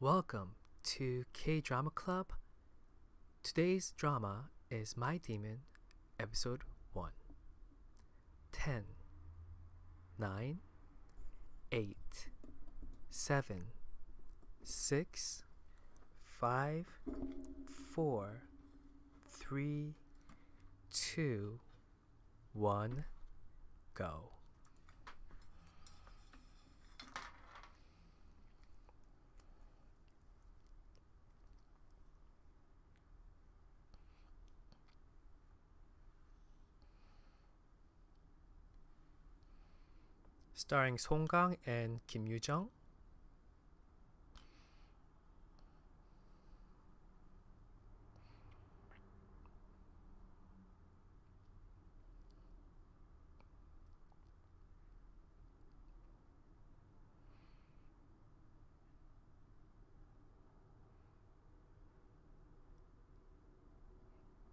Welcome to K-Drama Club. Today's drama is My Demon, Episode 1. 10, 9, 8, 7, 6, 5, 4, 3, 2, 1, go. Starring Song Kang and Kim Yoo-jung.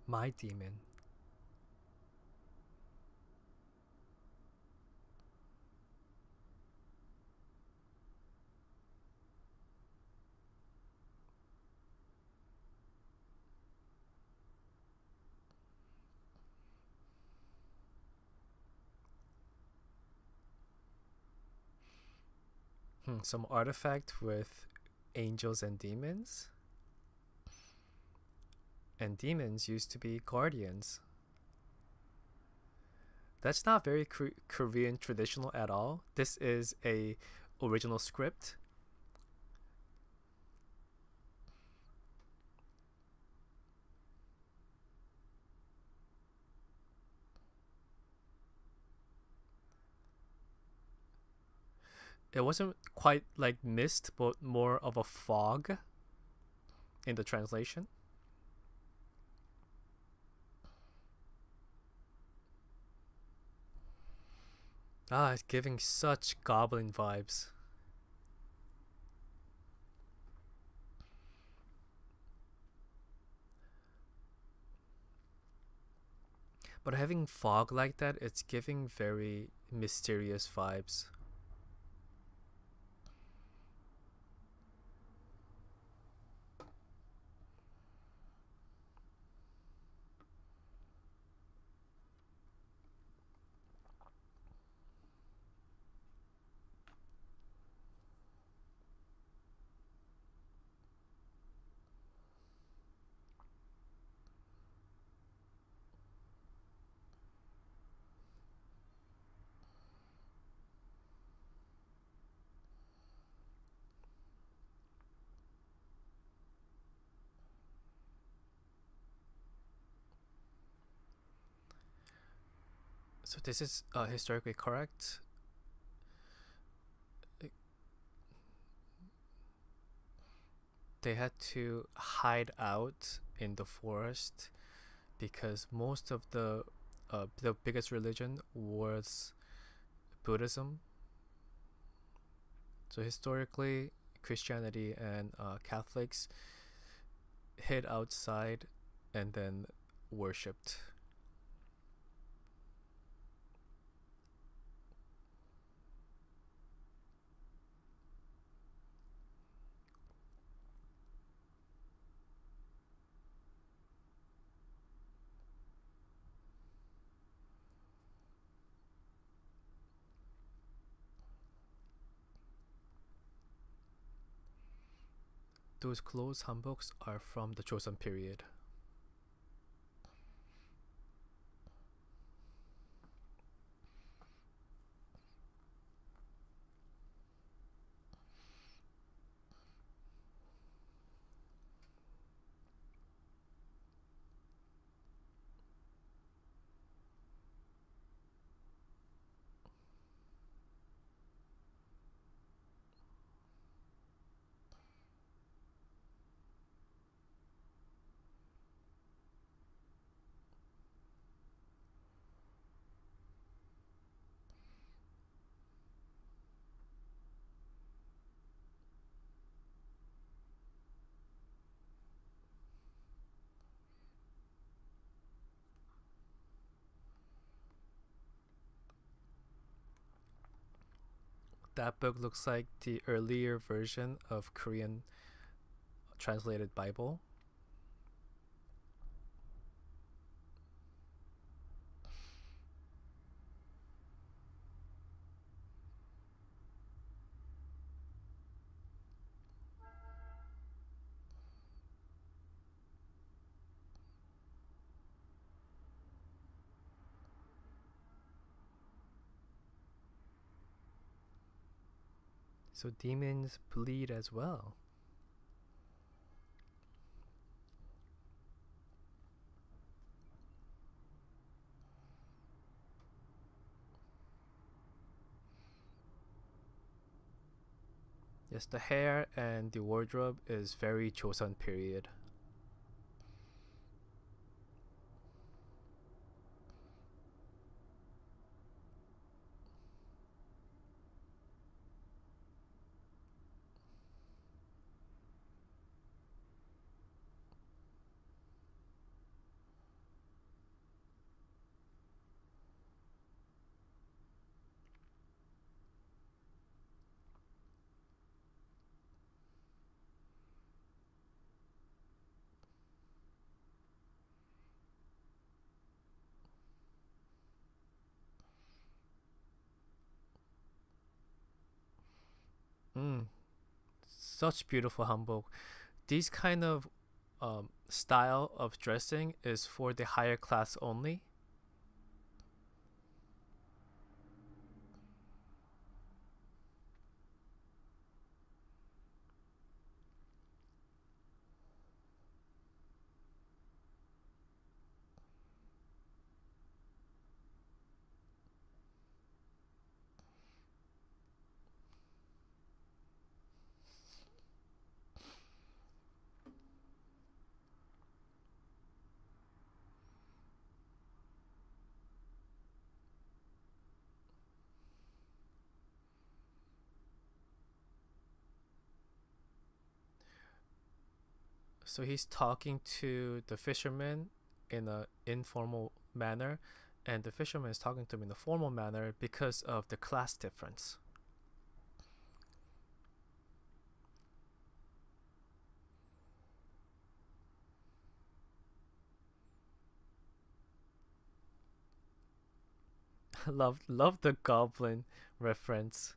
My Demon. Some artifact with angels and demons. And demons used to be guardians. That's not very Korean traditional at all. This is a original script. It wasn't quite like mist, but more of a fog in the translation. Ah, it's giving such goblin vibes. But having fog like that, it's giving very mysterious vibes. So this is historically correct. They had to hide out in the forest because most of the biggest religion was Buddhism. So historically, Christianity and Catholics hid outside and then worshipped. Those clothes, hanboks, are from the Joseon period. That book looks like the earlier version of Korean translated Bible. So demons bleed as well. Yes, the hair and the wardrobe is very Joseon period. Such beautiful hanbok. These kind of style of dressing is for the higher class only. So he's talking to the fisherman in an informal manner, and the fisherman is talking to him in a formal manner because of the class difference. Love the goblin reference.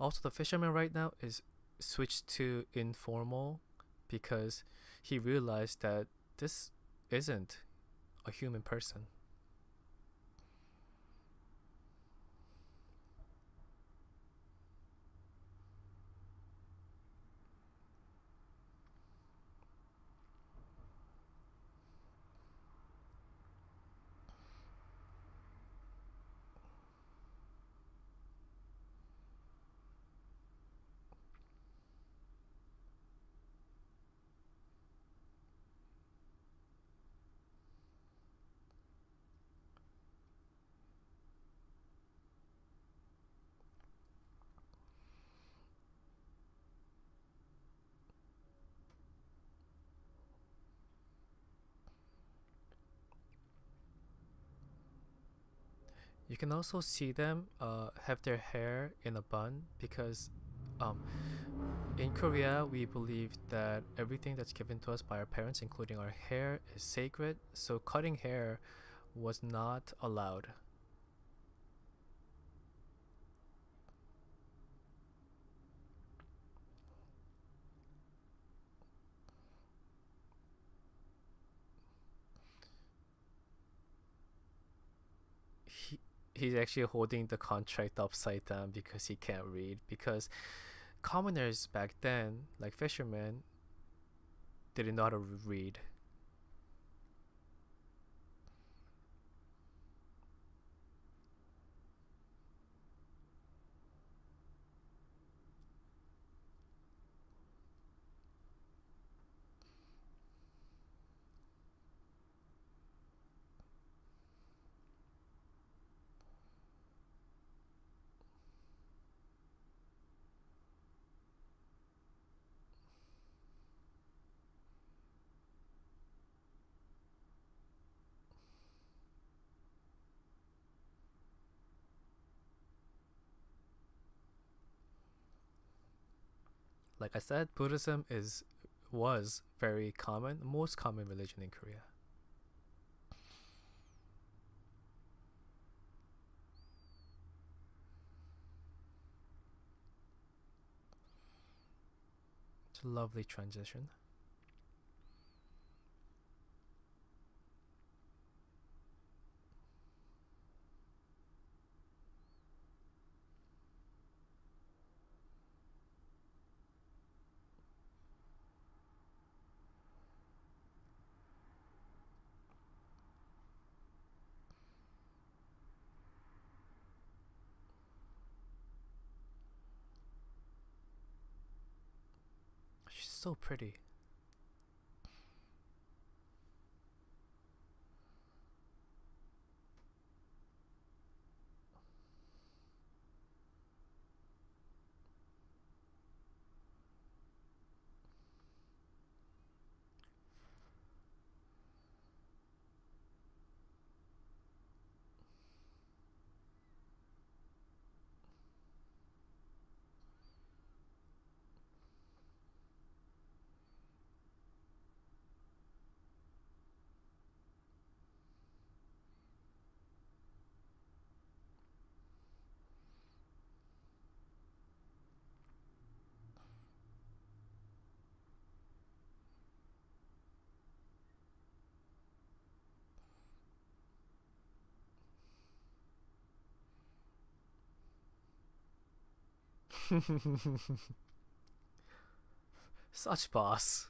Also, the fisherman right now is switched to informal because he realized that this isn't a human person. You can also see them have their hair in a bun because in Korea we believe that everything that's given to us by our parents, including our hair, is sacred, so cutting hair was not allowed. He's actually holding the contract upside down because he can't read, because commoners back then, like fishermen, didn't know how to read. Like I said, Buddhism was very common, most common religion in Korea. It's a lovely transition. So pretty. Such boss.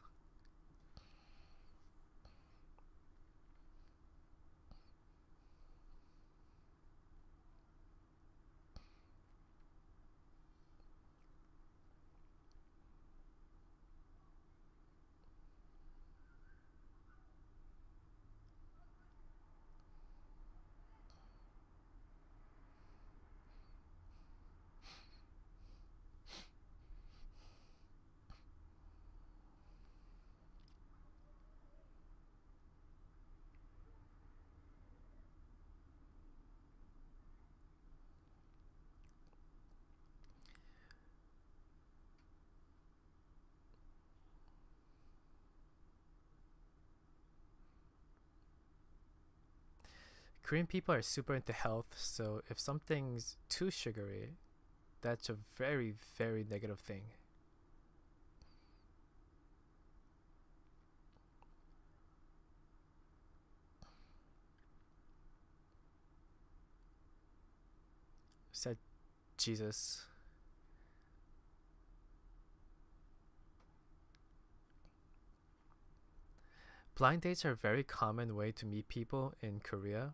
Korean people are super into health, so if something's too sugary, that's a very, very negative thing. Said Jesus. Blind dates are a very common way to meet people in Korea.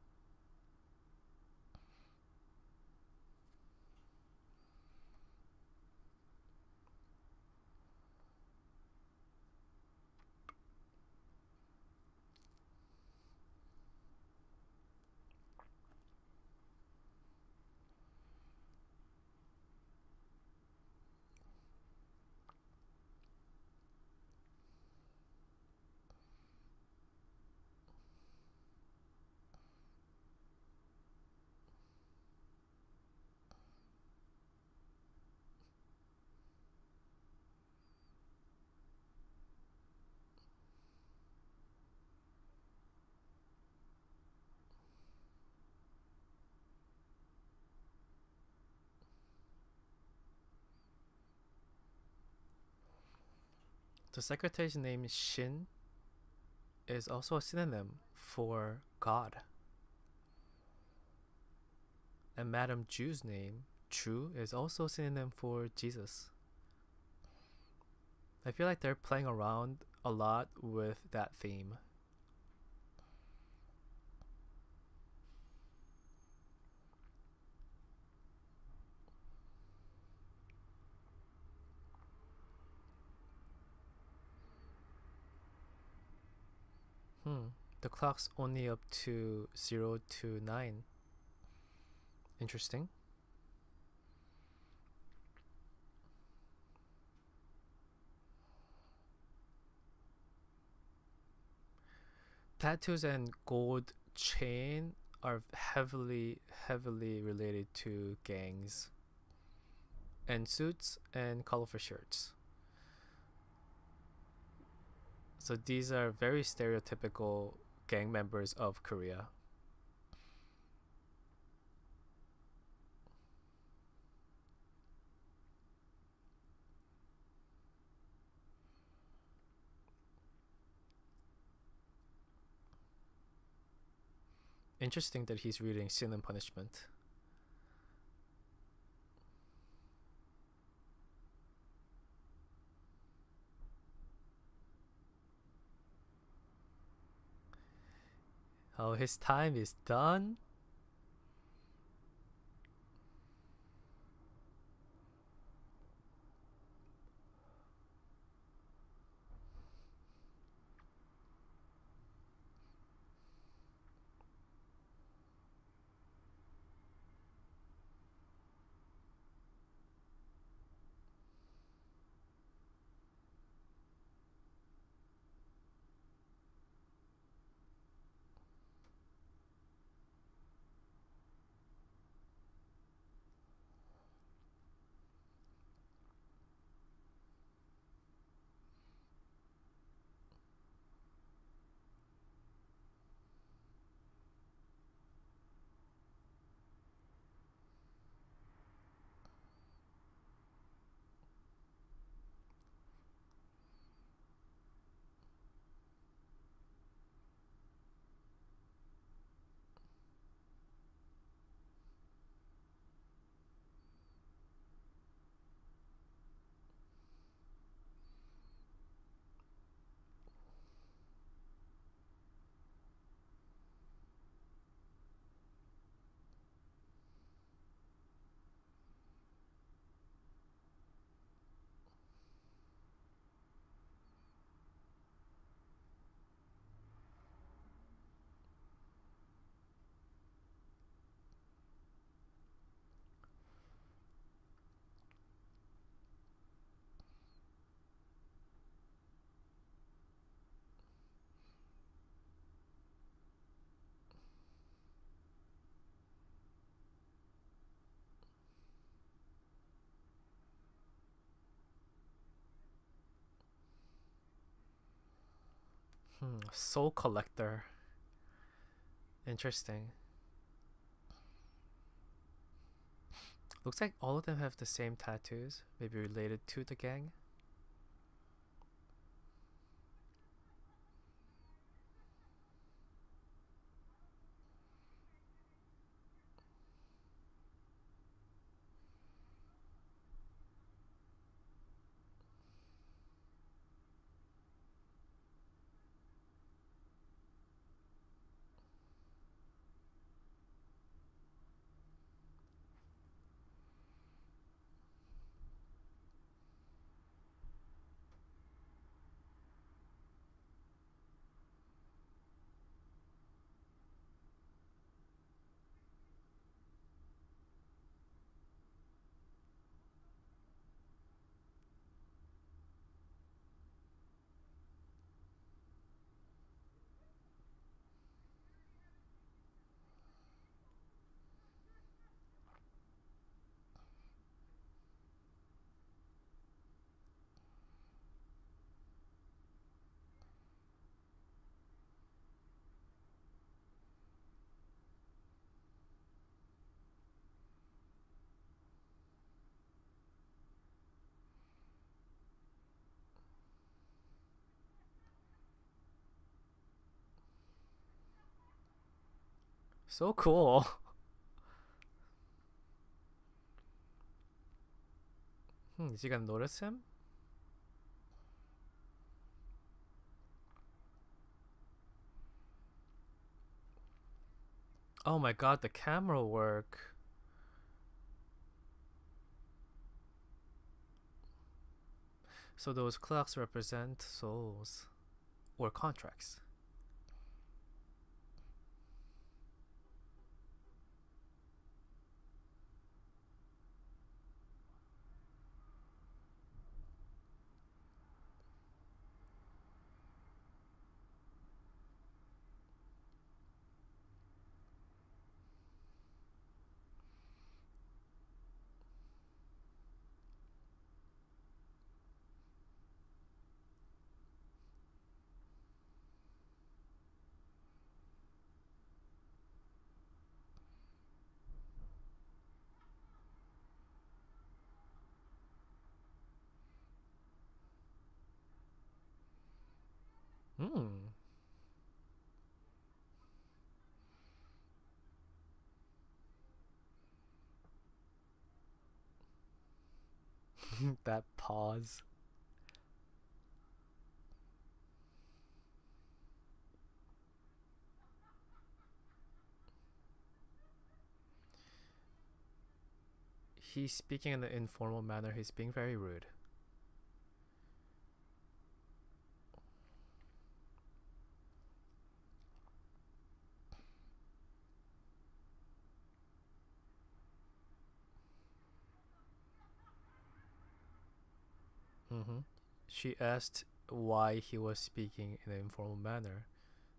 The secretary's name Shin is also a synonym for God. And Madam Ju's name, Chu, is also a synonym for Jesus. I feel like they're playing around a lot with that theme. The clock's only up to 0 to 9. Interesting. Tattoos and gold chain are heavily related to gangs. And suits and colorful shirts. So these are very stereotypical gang members of Korea. Interesting that he's reading Sin and Punishment. Oh, his time is done? Soul Collector. Interesting. Looks like all of them have the same tattoos, maybe related to the gang. So cool. Is he gonna notice him? Oh my god, the camera work. So those clocks represent souls or contracts. That pause. He's speaking in an informal manner. He's being very rude. She asked why he was speaking in an informal manner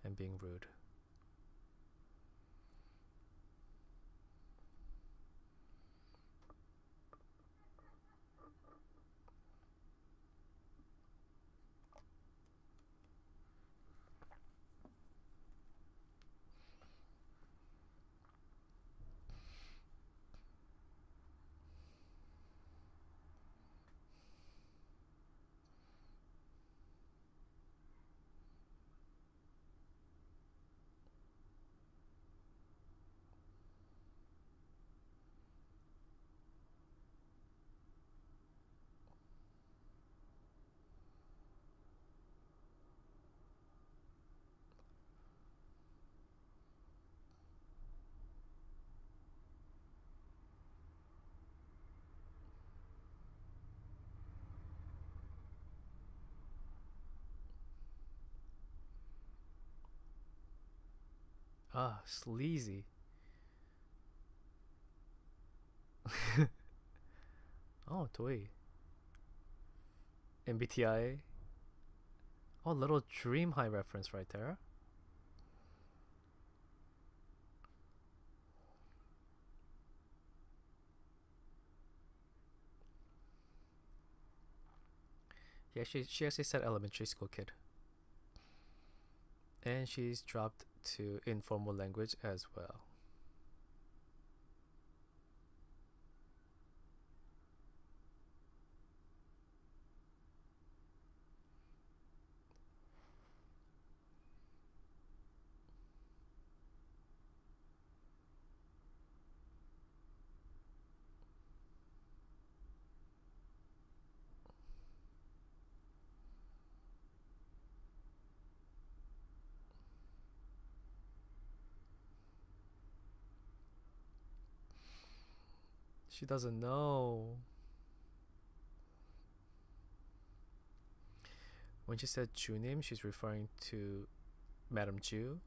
and being rude. Ah, sleazy. Oh, toy. MBTI. Oh, little Dream High reference right there. Yeah, she actually said elementary school kid. And she's dropped to informal language as well. She doesn't know. When she said Junim, she's referring to Madam Jew,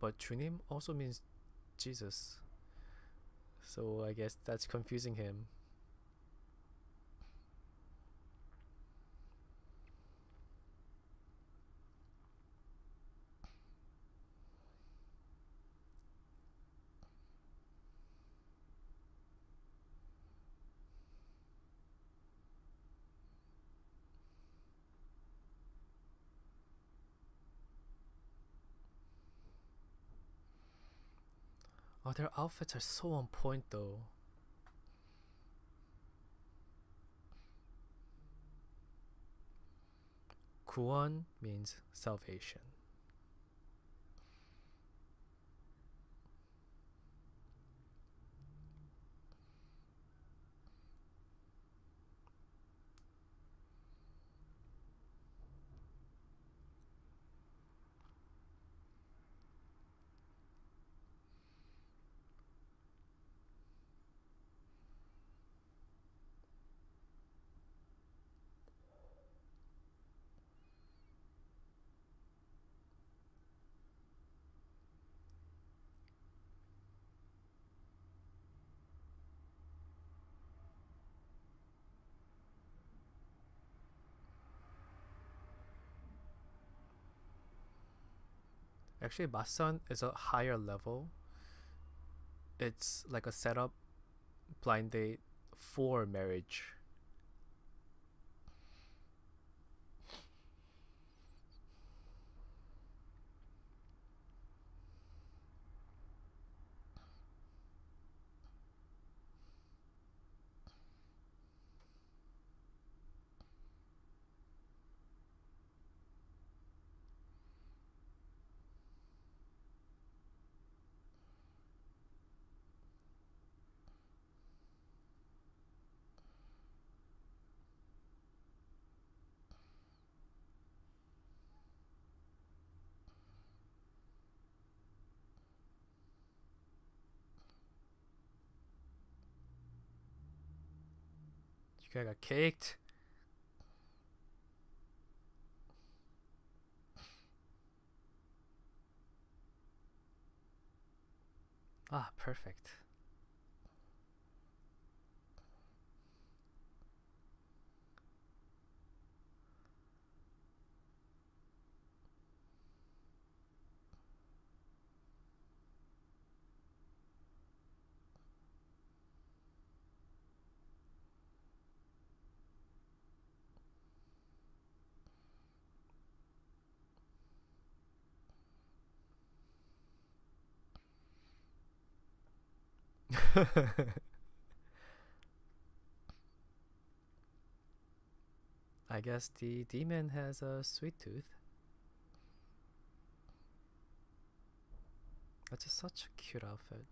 but Junim also means Jesus. So I guess that's confusing him. Oh, their outfits are so on point though. Kuon means salvation. Actually, Basan is a higher level. It's like a setup blind date for marriage. Okay, I got caked. Ah, perfect. I guess the demon has a sweet tooth. That's just such a cute outfit.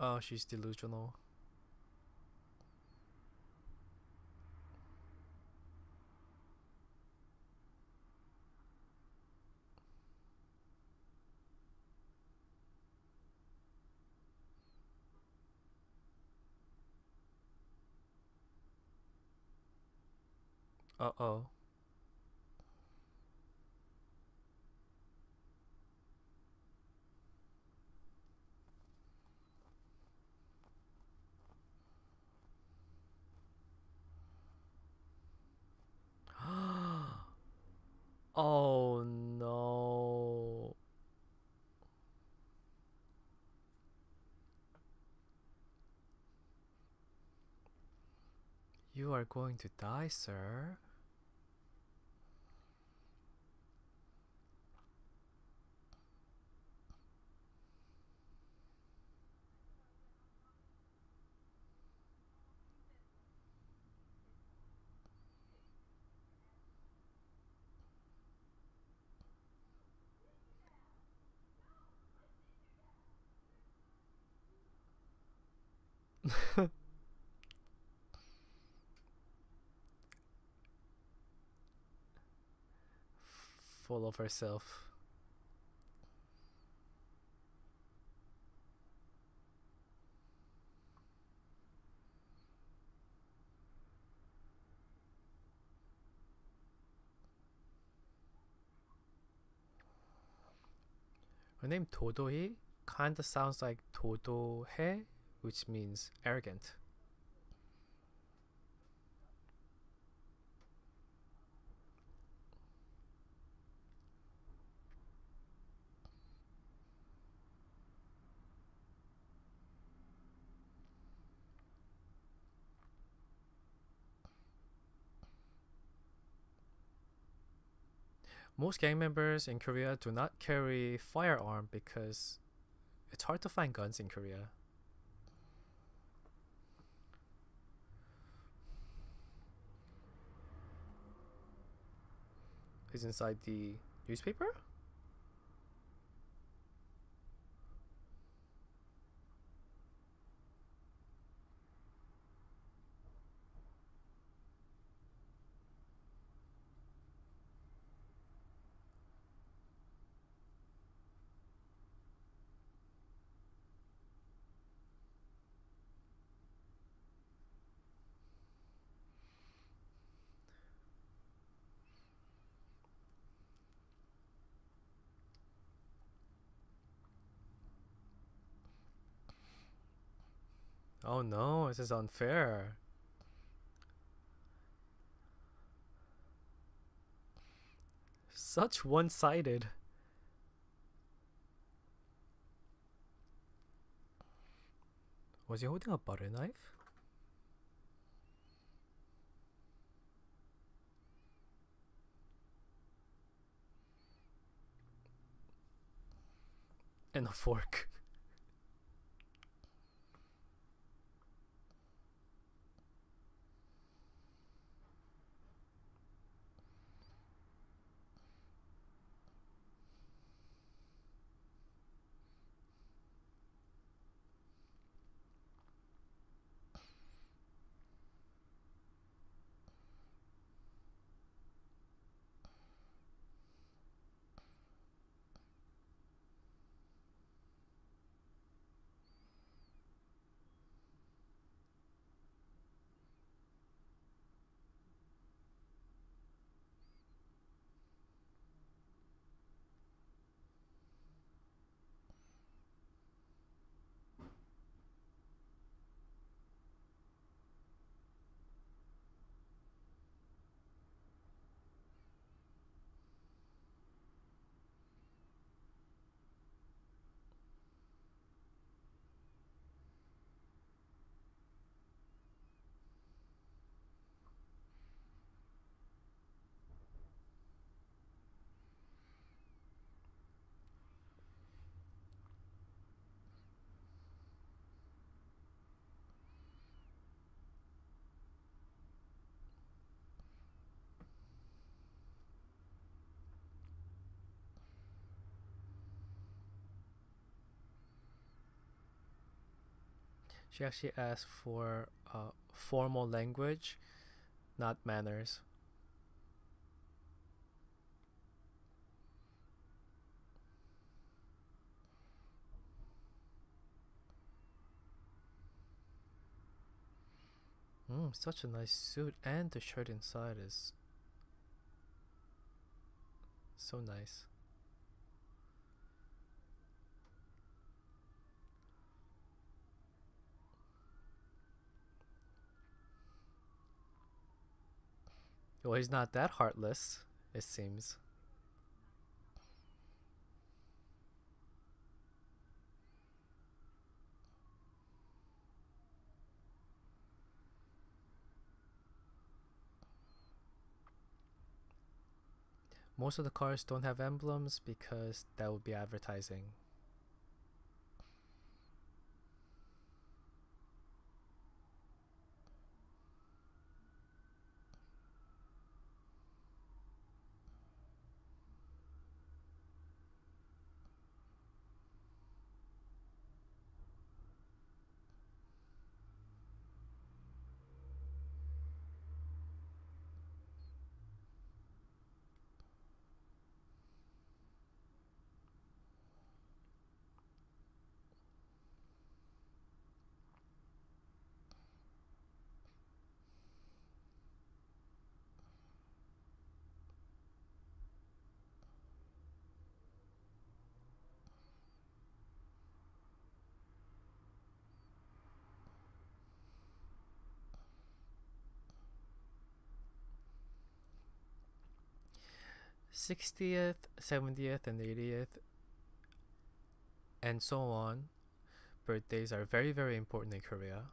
Oh, she's delusional. Uh-oh. Oh no. You are going to die, sir. Full of herself. Her name Dodohee kinda sounds like Dodohee, which means arrogant. Most gang members in Korea do not carry firearm because it's hard to find guns in Korea. He's inside the newspaper? Oh no, this is unfair. Such one-sided. Was he holding a butter knife? And a fork. She actually asked for formal language, not manners. Such a nice suit, and the shirt inside is so nice. Well, he's not that heartless, it seems. Most of the cars don't have emblems because that would be advertising. Sixtieth, 70th, and 80th, and so on, birthdays are very, very important in Korea.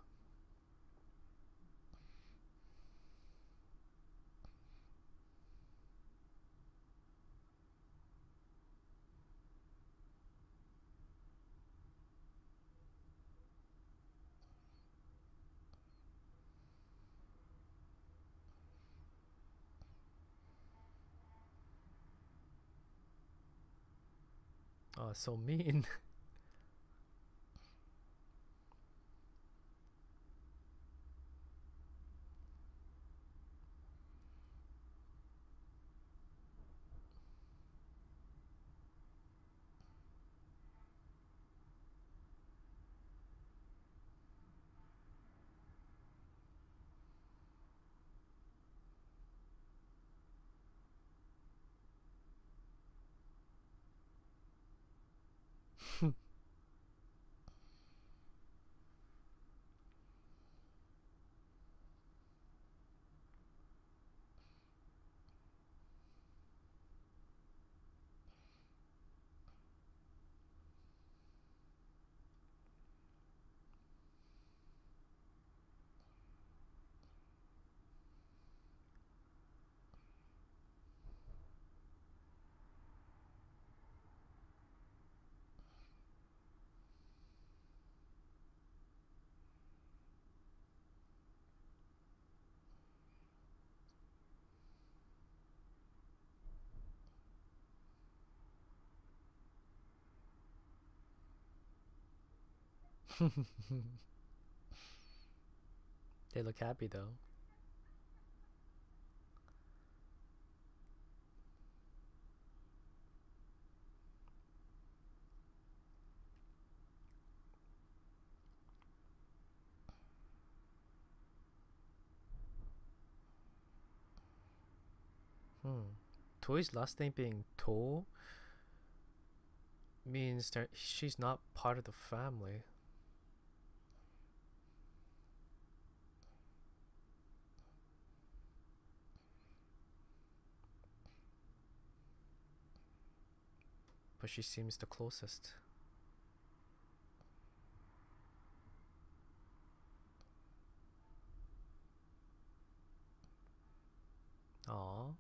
Oh, so mean. They look happy though. To's last name being To means that she's not part of the family. But she seems the closest. Aww.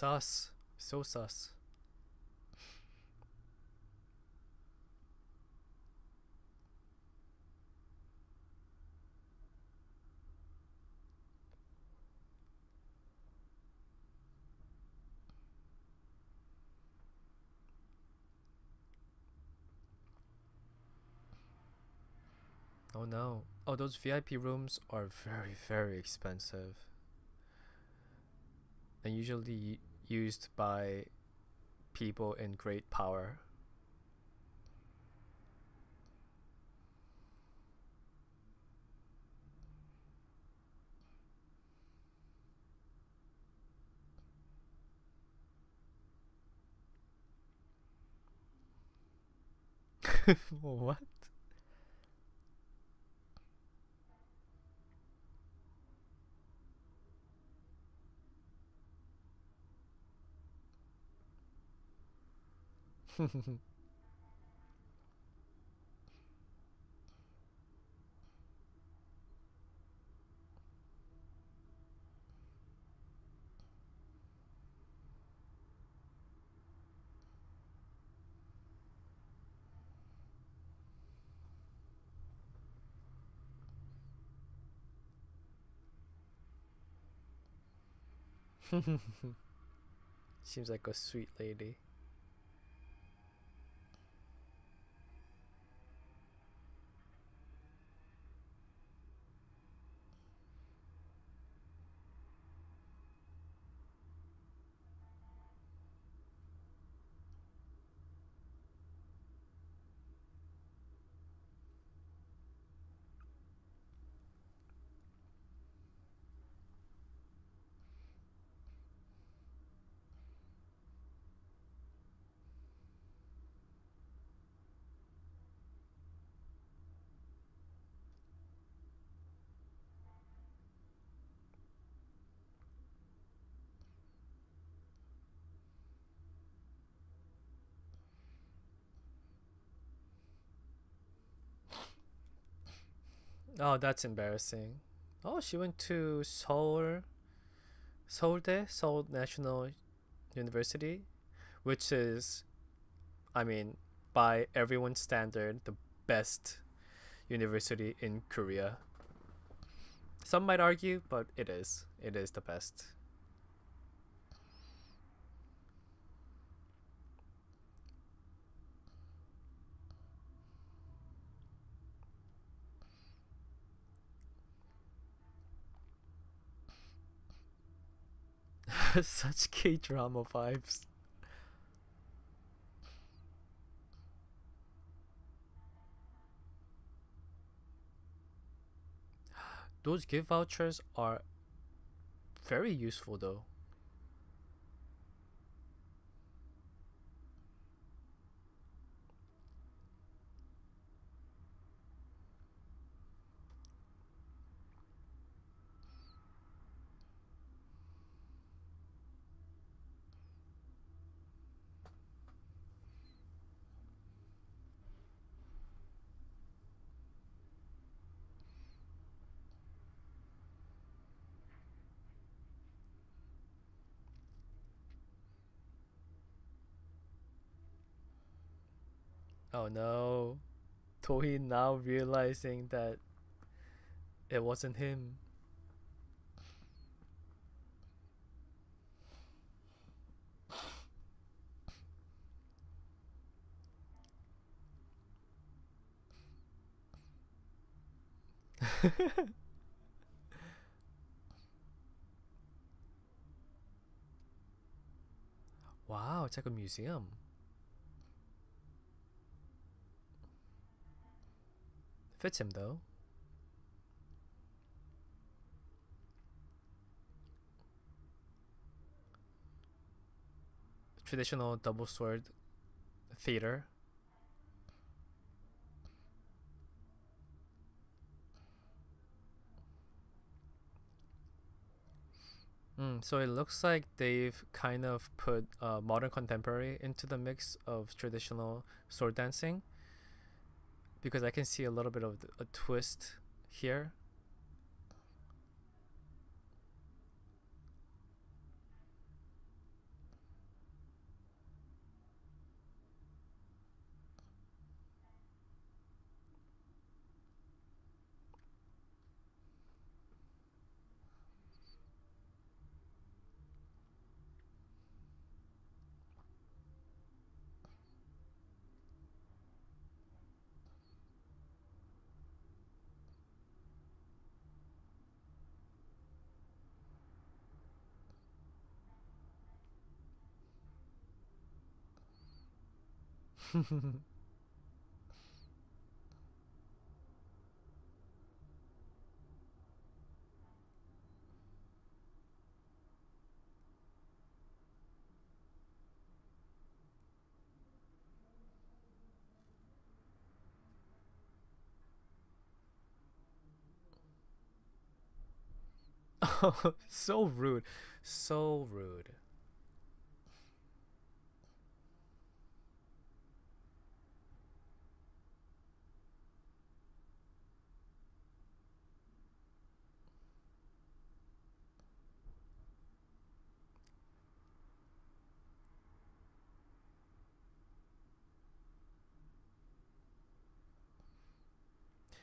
sus. So sus. Oh no. Oh, those VIP rooms are very, very expensive. And usually used by people in great power. What? Seems like a sweet lady. Oh, that's embarrassing. Oh, she went to Seoul National University, which is, I mean, by everyone's standard, the best university in Korea. Some might argue, but it is. It is the best. Such K-drama vibes. Those gift vouchers are very useful though. Oh no, Tohi now realizing that it wasn't him. Wow, it's like a museum. Fits him though. Traditional double sword theater. So it looks like they've kind of put modern contemporary into the mix of traditional sword dancing. Because I can see a little bit of a twist here. So rude, so rude.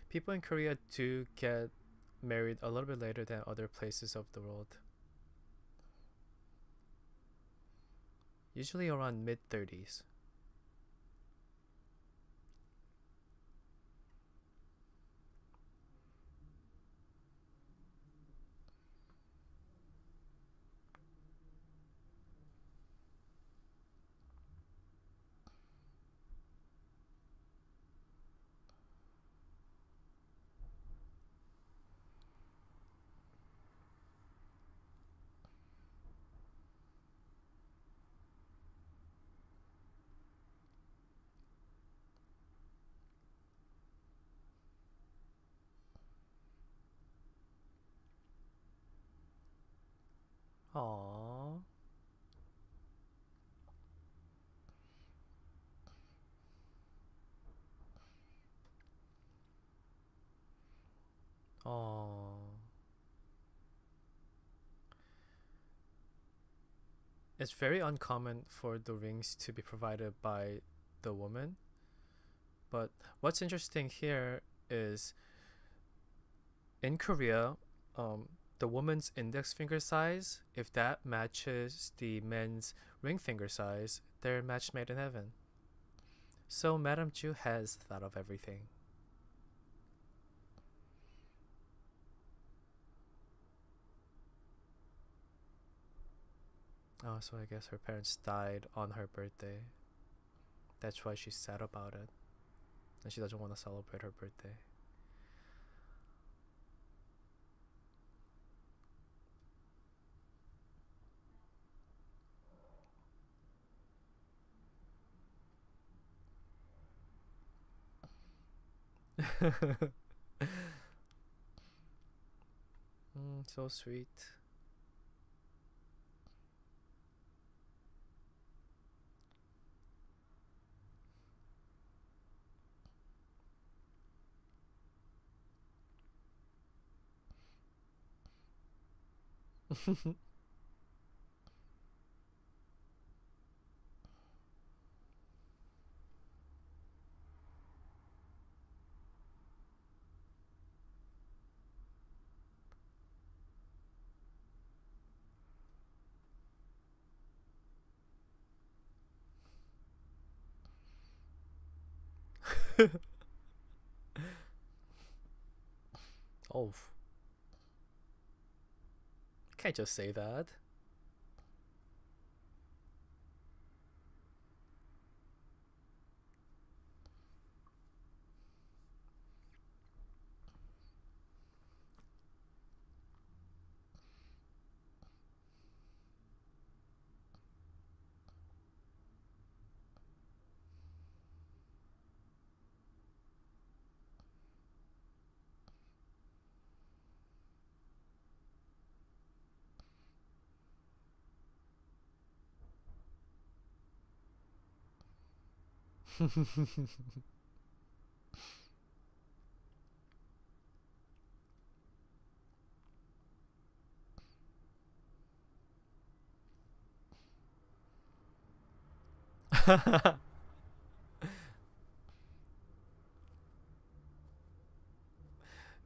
People in Korea do get married a little bit later than other places of the world. Usually around mid-30s. Aww. Aww. It's very uncommon for the rings to be provided by the woman. But what's interesting here is in Korea, the woman's index finger size, if that matches the men's ring finger size, they're a match made in heaven. So Madam Chu has thought of everything. Oh, so I guess her parents died on her birthday. That's why she's sad about it. And she doesn't want to celebrate her birthday. So sweet. Oh, can't just say that.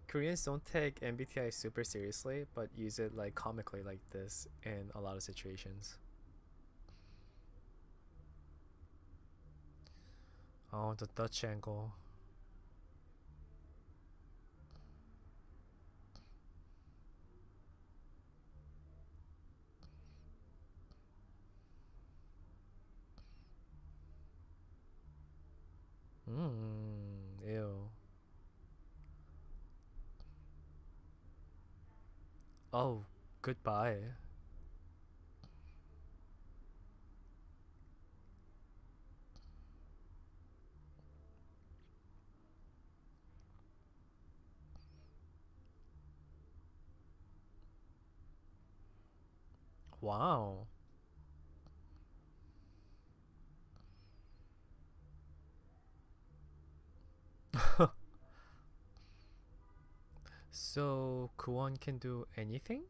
Koreans don't take MBTI super seriously, but use it like comically like this in a lot of situations. Oh, the Dutch angle. Oh, goodbye. Wow. So Kwon can do anything?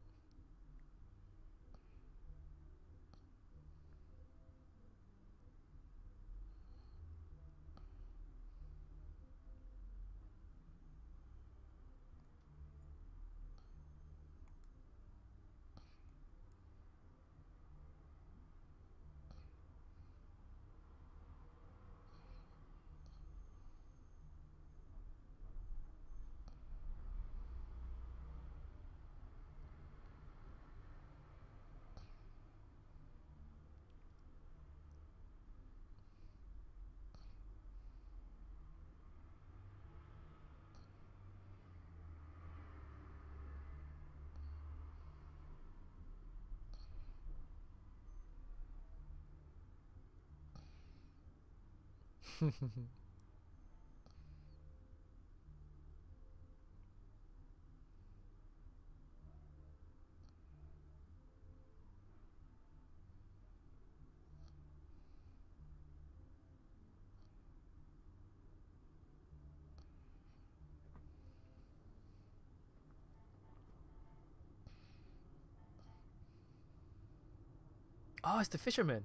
Oh, it's the fisherman.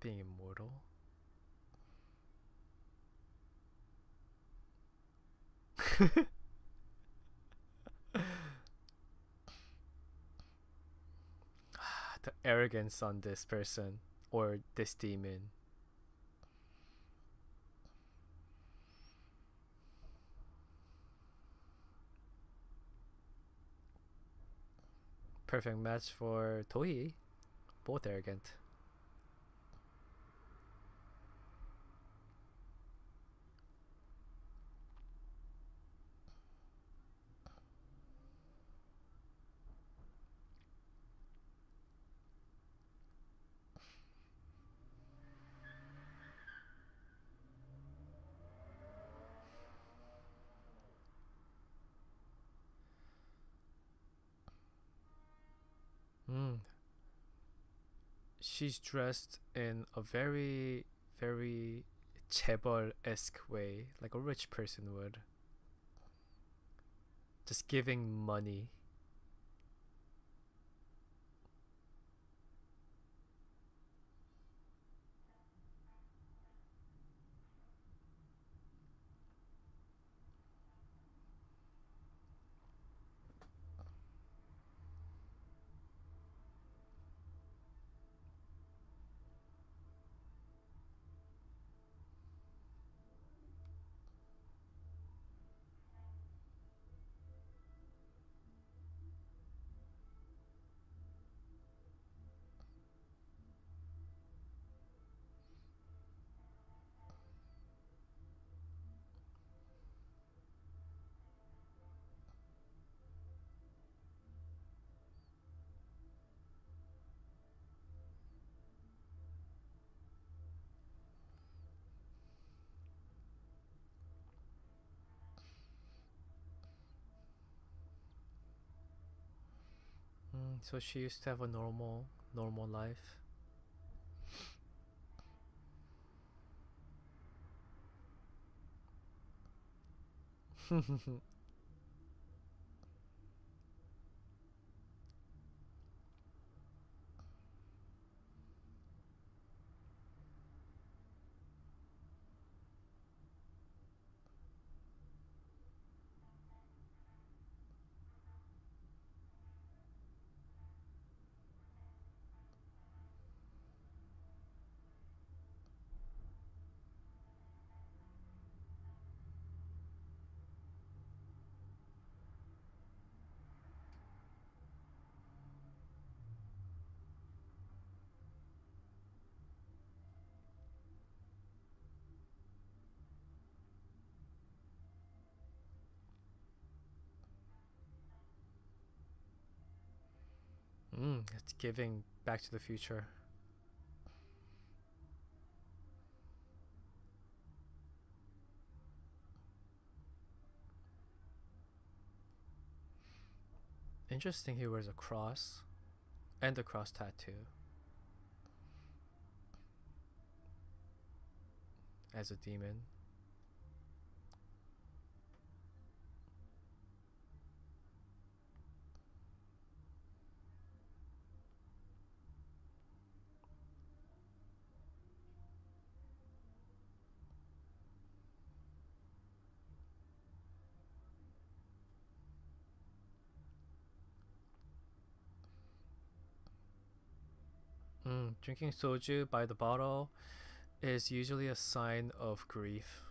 Being immortal. The arrogance on this person or this demon. Perfect match for Tohi. Both arrogant. She's dressed in a very, very chaebol-esque way, like a rich person would. Just giving money. So she used to have a normal life. It's giving Back to the Future. Interesting, he wears a cross and a cross tattoo as a demon. Drinking soju by the bottle is usually a sign of grief.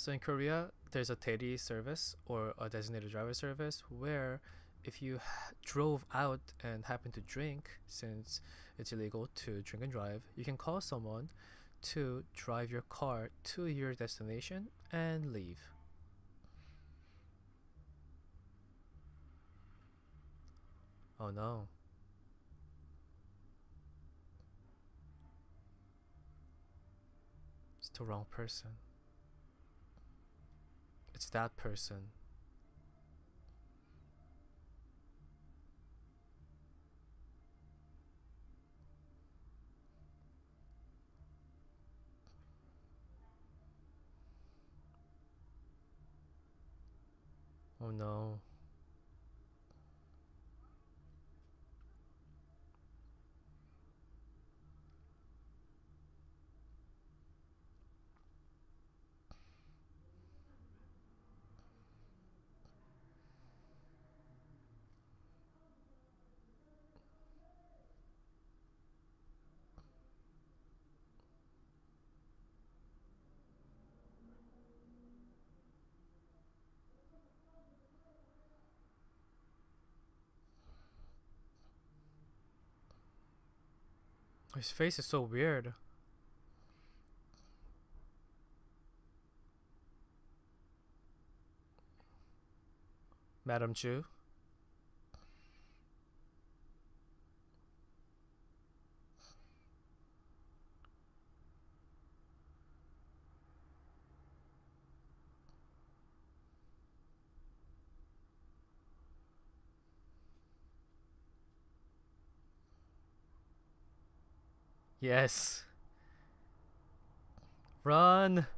So in Korea, there's a taeri service, or a designated driver service, where if you drove out and happened to drink, since it's illegal to drink and drive, you can call someone to drive your car to your destination and leave. Oh no. It's the wrong person. It's that person. Oh no. His face is so weird. Madam Chu. Yes. Run.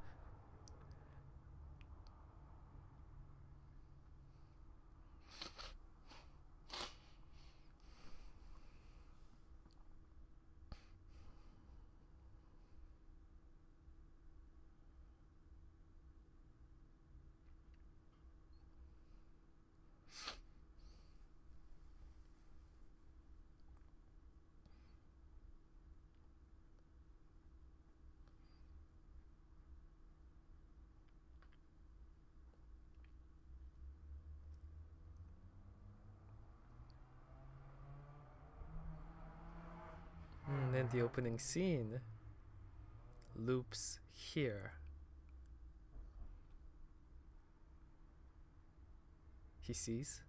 The opening scene loops here. He sees.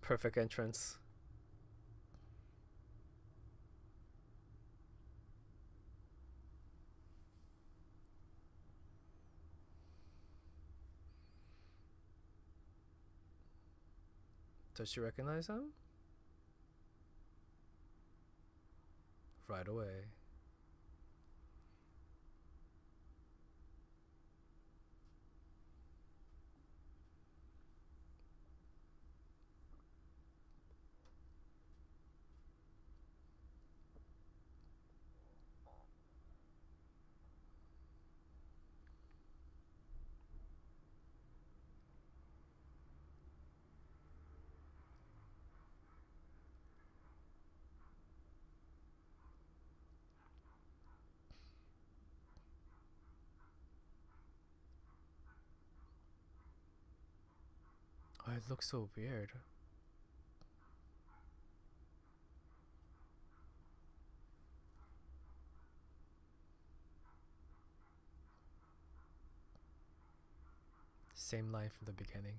Perfect entrance. Does she recognize him? Right away. Why it looks so weird? Same line from the beginning.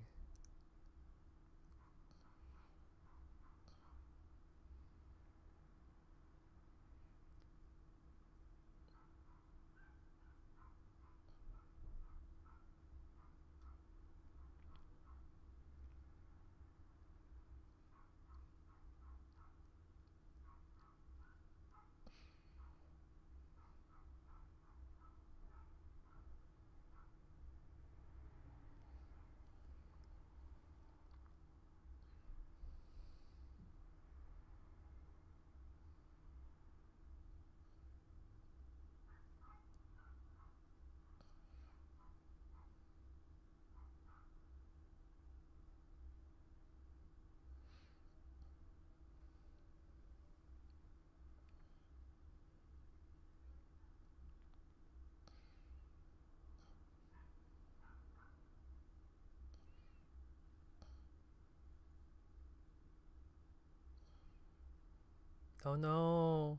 Oh no.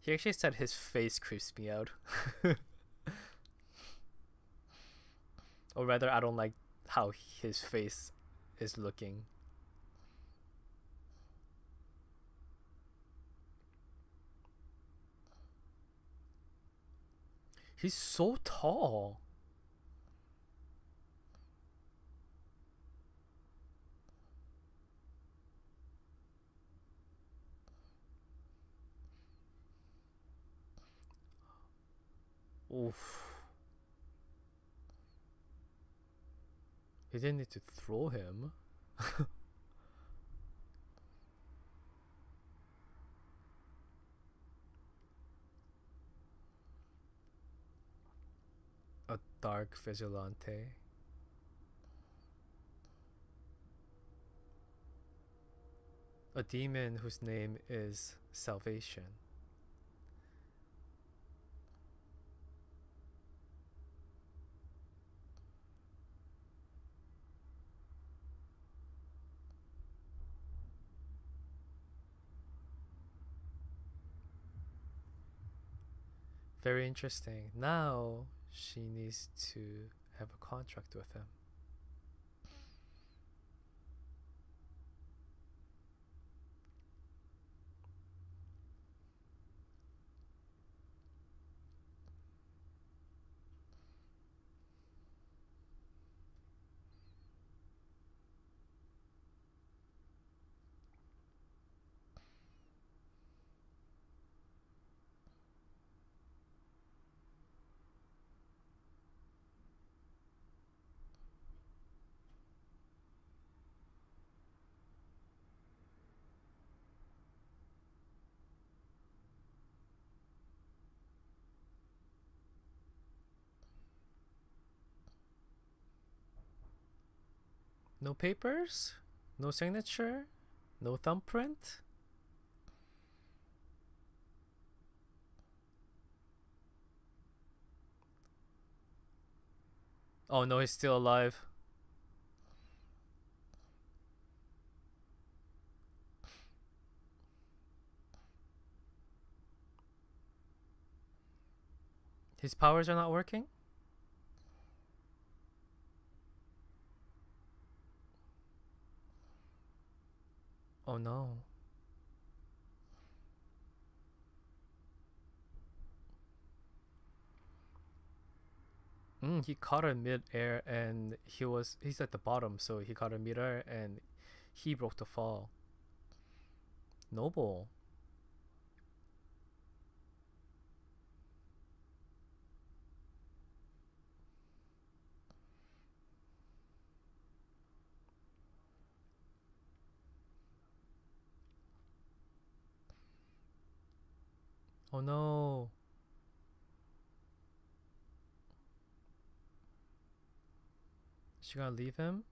He actually said his face creeps me out. Or rather, I don't like how his face is looking. He's so tall. Oof. He didn't need to throw him. A dark vigilante. A demon whose name is Salvation. Very interesting. Now she needs to have a contract with him. No papers, no signature, no thumbprint. Oh no, he's still alive. His powers are not working? Oh no. He caught her mid-air and he's at the bottom, so he caught her mid-air and he broke the fall. Noble. Oh no. Is she gonna leave him?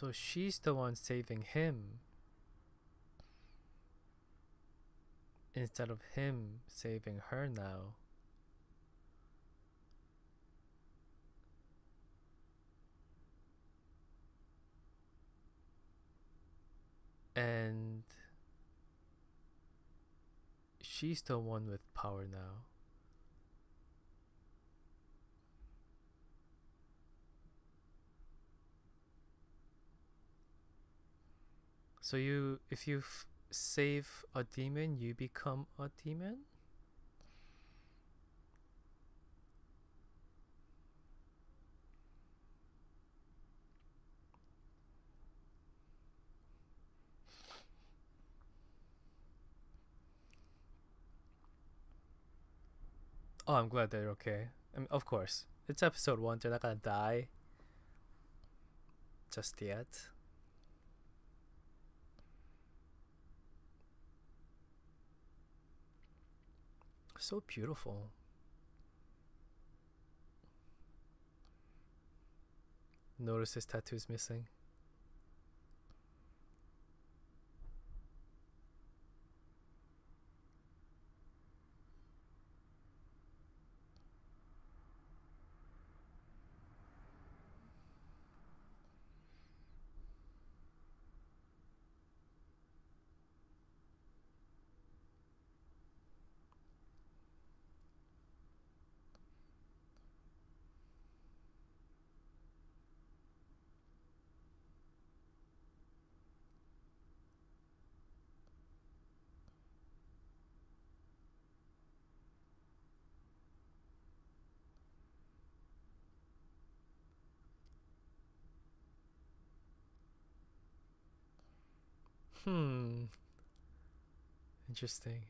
So she's the one saving him instead of him saving her now. And she's the one with power now. So if you save a demon, you become a demon? Oh, I'm glad they're okay. I mean, of course. It's episode 1, they're not gonna die just yet. So beautiful. Notice his tattoo's missing. Interesting.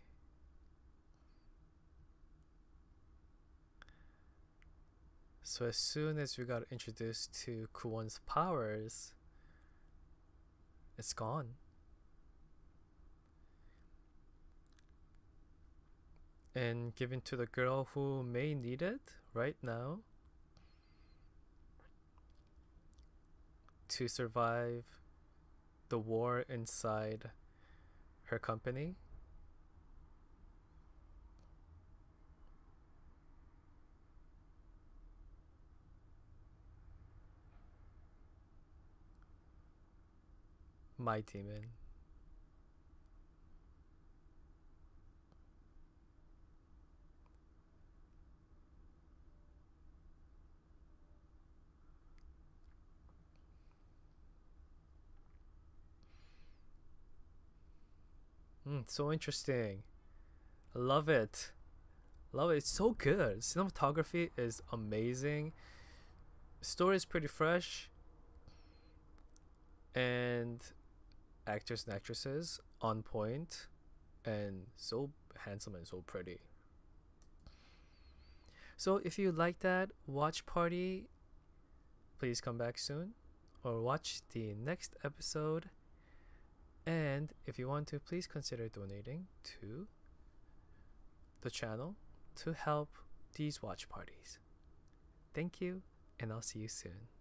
So as soon as we got introduced to Kwon's powers, it's gone. And given to the girl who may need it right now to survive the war inside her company. My Demon. So interesting. I love it. Love it. It's so good. Cinematography is amazing. Story is pretty fresh. And actors and actresses on point. And so handsome and so pretty. So if you like that watch party, please come back soon. Or watch the next episode. And if you want to, please consider donating to the channel to help these watch parties. Thank you, and I'll see you soon.